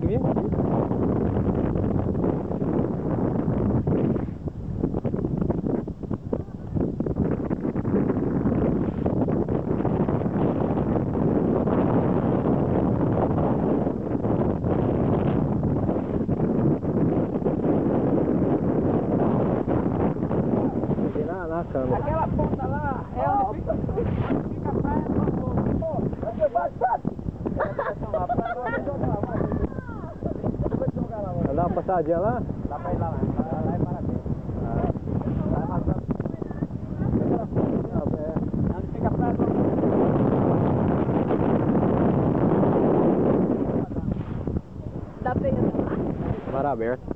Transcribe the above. coming here. Aquela ponta lá é onde fica a praia do amor. Você vai, vai dar uma passadinha lá? Dá pra ir lá, lá e para aqui. Lá é bastante. Aquela ponta é onde fica a praia do amor. Dá pra ir lá? Mar aberto.